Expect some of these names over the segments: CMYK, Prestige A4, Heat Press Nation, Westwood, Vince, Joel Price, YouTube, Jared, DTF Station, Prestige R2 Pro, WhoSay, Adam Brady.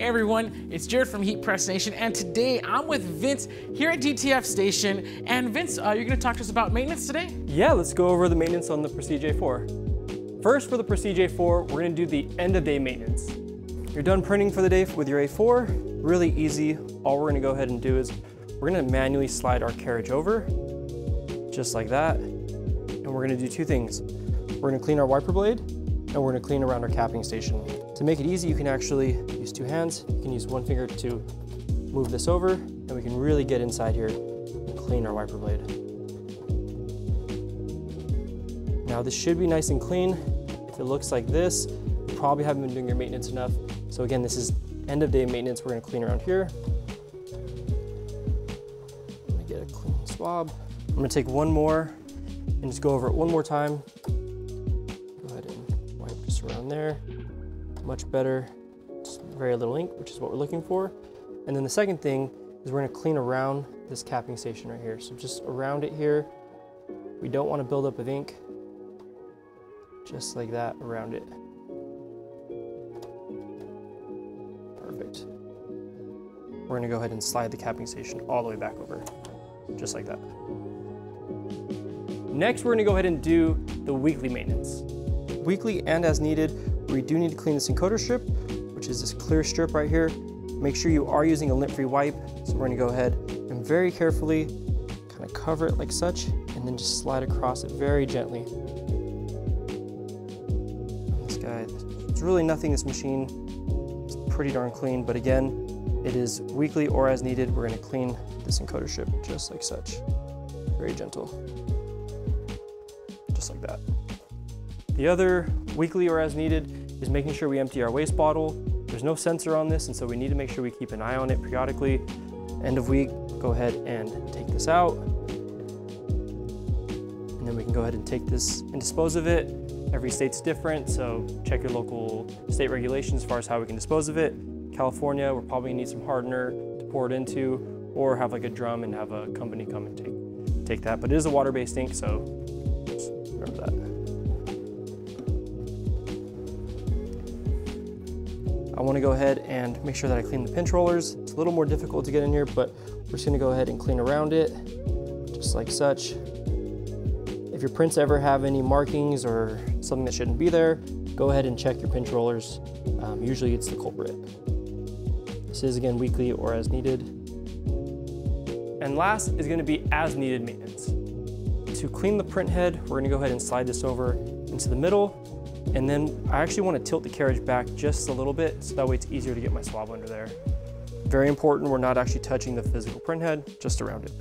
Hey everyone, it's Jared from Heat Press Nation, and today I'm with Vince here at DTF Station. And Vince, you're going to talk to us about maintenance today? Yeah, let's go over the maintenance on the Prestige A4. First, for the Prestige A4, we're going to do the end of day maintenance. You're done printing for the day with your A4, really easy. All we're going to go ahead and do is we're going to manually slide our carriage over, just like that. And we're going to do two things. We're going to clean our wiper blade, and we're gonna clean around our capping station. To make it easy, you can actually use two hands. You can use one finger to move this over, and we can really get inside here and clean our wiper blade. Now this should be nice and clean. If it looks like this, you probably haven't been doing your maintenance enough. So again, this is end of day maintenance. We're gonna clean around here. I'm gonna get a clean swab. I'm gonna take one more and just go over it one more time. Around there, much better, just very little ink, which is what we're looking for. And then the second thing is we're going to clean around this capping station right here. So just around it here, we don't want to build up of ink, just like that around it. Perfect. We're going to go ahead and slide the capping station all the way back over, just like that. Next, we're going to go ahead and do the weekly maintenance. Weekly and as needed, we do need to clean this encoder strip, which is this clear strip right here. Make sure you are using a lint-free wipe. So we're gonna go ahead and very carefully kind of cover it like such, and then just slide across it very gently. This guy, it's really nothing, this machine. It's pretty darn clean, but again, it is weekly or as needed. We're gonna clean this encoder strip just like such. Very gentle, just like that. The other, weekly or as needed, is making sure we empty our waste bottle. There's no sensor on this, and so we need to make sure we keep an eye on it periodically. End of week, go ahead and take this out. And then we can go ahead and take this and dispose of it. Every state's different, so check your local state regulations as far as how we can dispose of it. California, we're probably gonna need some hardener to pour it into, or have like a drum and have a company come and take that. But it is a water-based ink, so just remember that. I want to go ahead and make sure that I clean the pinch rollers. It's a little more difficult to get in here, but we're just going to go ahead and clean around it, just like such. If your prints ever have any markings or something that shouldn't be there, go ahead and check your pinch rollers. Usually it's the culprit. This is, again, weekly or as needed. And last is going to be as needed maintenance. To clean the print head, we're going to go ahead and slide this over into the middle. And then I actually want to tilt the carriage back just a little bit, so that way it's easier to get my swab under there. Very important, we're not actually touching the physical printhead, just around it.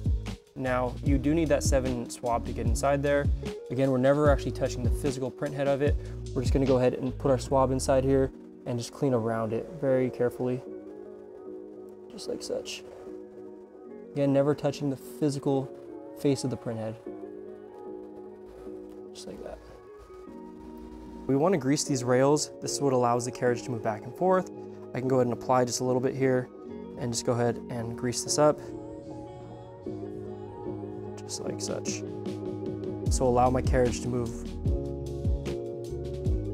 Now, you do need that 7 swab to get inside there. Again, we're never actually touching the physical printhead of it. We're just going to go ahead and put our swab inside here and just clean around it very carefully, just like such. Again, never touching the physical face of the printhead, just like that. We want to grease these rails. This is what allows the carriage to move back and forth. I can go ahead and apply just a little bit here and just go ahead and grease this up, just like such. So allow my carriage to move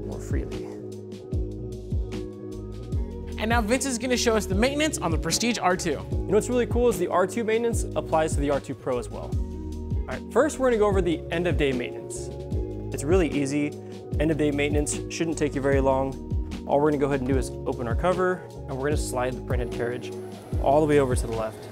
more freely. And now Vince is going to show us the maintenance on the Prestige R2. You know what's really cool is the R2 maintenance applies to the R2 Pro as well. All right, first we're going to go over the end of day maintenance. It's really easy. End of day maintenance shouldn't take you very long. All we're gonna go ahead and do is open our cover, and we're gonna slide the printhead carriage all the way over to the left.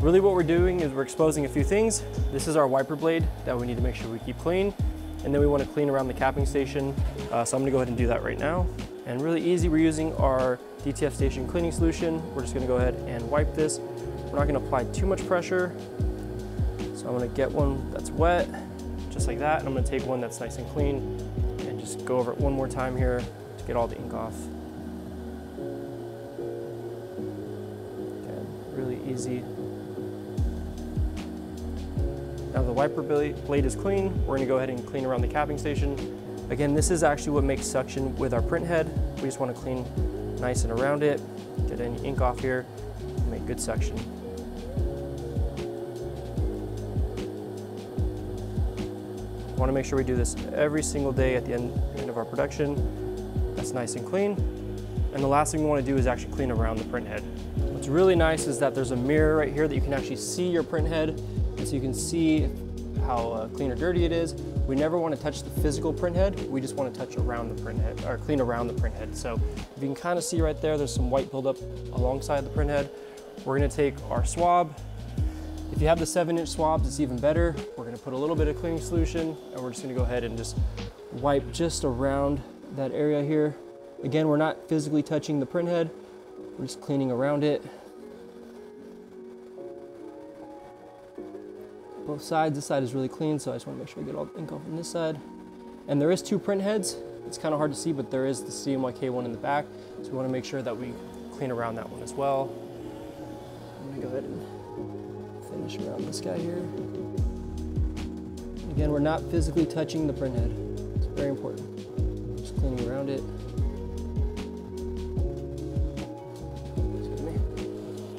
Really what we're doing is we're exposing a few things. This is our wiper blade that we need to make sure we keep clean. And then we wanna clean around the capping station. So I'm gonna go ahead and do that right now. And really easy, we're using our DTF Station cleaning solution. We're just gonna go ahead and wipe this. We're not gonna apply too much pressure. So I'm gonna get one that's wet, just like that, and I'm gonna take one that's nice and clean and just go over it one more time here to get all the ink off. Again, really easy. Now the wiper blade is clean. We're gonna go ahead and clean around the capping station. Again, this is actually what makes suction with our print head. We just wanna clean nice and around it, get any ink off here, and make good suction. Want to make sure we do this every single day at the end of our production. That's nice and clean. And the last thing we want to do is actually clean around the print head. What's really nice is that there's a mirror right here that you can actually see your print head, so you can see how clean or dirty it is. We never want to touch the physical print head, we just want to touch around the print head, or clean around the print head. So if you can kind of see right there, there's some white buildup alongside the print head. We're going to take our swab. If you have the 7-inch swabs, it's even better. We're going to put a little bit of cleaning solution, and we're just going to go ahead and just wipe just around that area here. Again, we're not physically touching the print head, we're just cleaning around it. Both sides, this side is really clean, so I just want to make sure I get all the ink off on this side. And there is 2 print heads. It's kind of hard to see, but there is the CMYK one in the back, so we want to make sure that we clean around that one as well. I'm going to go ahead and finish around this guy here. Again, we're not physically touching the print head. It's very important. Just cleaning around it.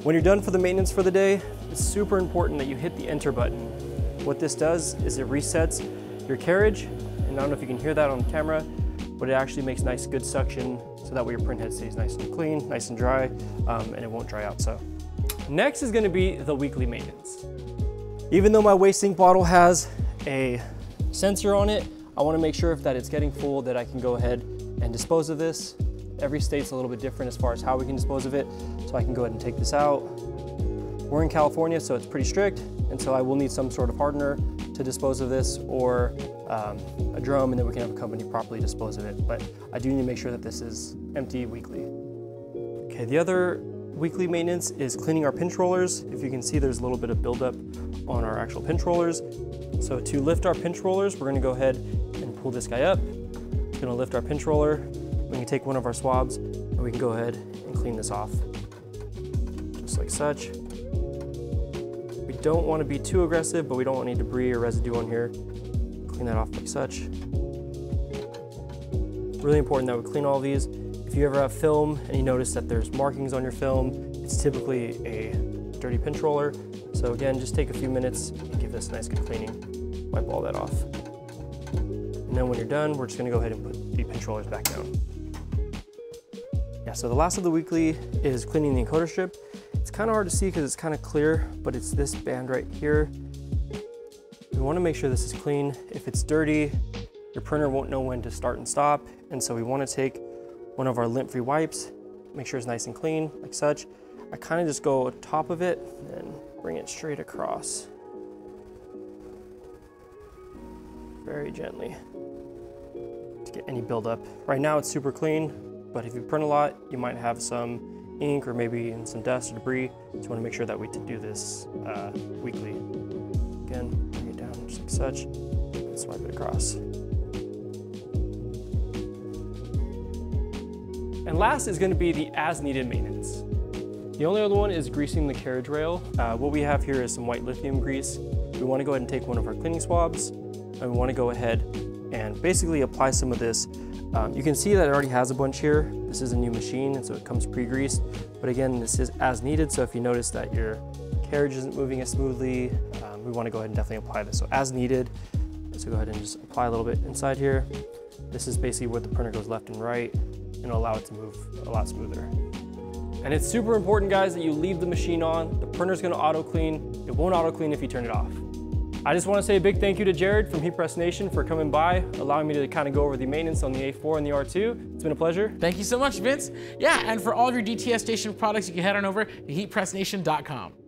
When you're done for the maintenance for the day, it's super important that you hit the enter button. What this does is it resets your carriage, and I don't know if you can hear that on camera, but it actually makes nice good suction, so that way your print head stays nice and clean, nice and dry, and it won't dry out. So next is going to be the weekly maintenance. Even though my waste ink bottle has a sensor on it, I want to make sure that it's getting full, that I can go ahead and dispose of this. Every state's a little bit different as far as how we can dispose of it, so I can go ahead and take this out. We're in California, so it's pretty strict, and so I will need some sort of hardener to dispose of this, or a drum, and then we can have a company properly dispose of it. But I do need to make sure that this is empty weekly. Okay, the other weekly maintenance is cleaning our pinch rollers. If you can see, there's a little bit of buildup on our actual pinch rollers. So to lift our pinch rollers, we're gonna go ahead and pull this guy up. It's gonna lift our pinch roller. We can take one of our swabs and we can go ahead and clean this off, just like such. We don't want to be too aggressive, but we don't want any debris or residue on here. Clean that off like such. Really important that we clean all these. If you ever have film and you notice that there's markings on your film, it's typically a dirty pinch roller. So again, just take a few minutes and give this a nice good cleaning. Wipe all that off. And then when you're done, we're just going to go ahead and put the pinch rollers back down. Yeah, so the last of the weekly is cleaning the encoder strip. It's kind of hard to see because it's kind of clear, but it's this band right here. We want to make sure this is clean. If it's dirty, your printer won't know when to start and stop. And so we want to take one of our lint-free wipes, make sure it's nice and clean, like such. I kind of just go on top of it and bring it straight across. Very gently to get any buildup. Right now it's super clean. But if you print a lot, you might have some ink or maybe some dust or debris. So you want to make sure that we do this weekly. Again, bring it down just like such, and swipe it across. And last is going to be the as-needed maintenance. The only other one is greasing the carriage rail. What we have here is some white lithium grease. We want to go ahead and take one of our cleaning swabs, and we want to go ahead and basically apply some of this. You can see that it already has a bunch here. This is a new machine, and so it comes pre-greased. But again, this is as needed, so if you notice that your carriage isn't moving as smoothly, we want to go ahead and definitely apply this. So as needed, so go ahead and just apply a little bit inside here. This is basically where the printer goes left and right, and it'll allow it to move a lot smoother. And it's super important, guys, that you leave the machine on. The printer's going to auto-clean. It won't auto-clean if you turn it off. I just want to say a big thank you to Jared from Heat Press Nation for coming by, allowing me to kind of go over the maintenance on the A4 and the R2. It's been a pleasure. Thank you so much, Vince. Yeah, and for all of your DTF Station products, you can head on over to heatpressnation.com.